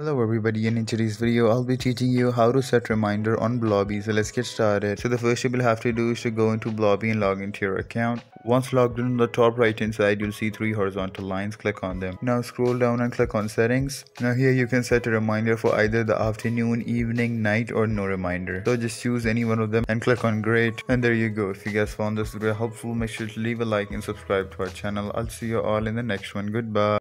Hello everybody, and in today's video I'll be teaching you how to set reminder on Blobby. So let's get started. So the first you will have to do is to go into Blobby and log into your account. Once logged in, on the top right hand side you'll see three horizontal lines. Click on them. Now scroll down and click on settings. Now here you can set a reminder for either the afternoon, evening, night, or no reminder. So just choose any one of them and click on great, and there you go. If you guys found this video helpful, make sure to leave a like and subscribe to our channel. I'll see you all in the next one. Goodbye.